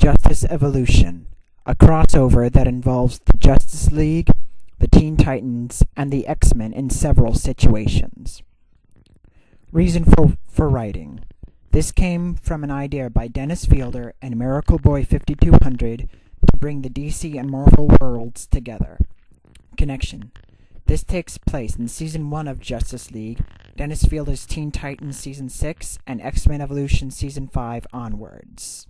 Justice Evolution, a crossover that involves the Justice League, the Teen Titans, and the X-Men in several situations. Reason for writing. This came from an idea by Dennis Fielder and Miracle Boy 5200 to bring the DC and Marvel worlds together. Connection. This takes place in Season 1 of Justice League, Dennis Fielder's Teen Titans Season 6, and X-Men Evolution Season 5 onwards.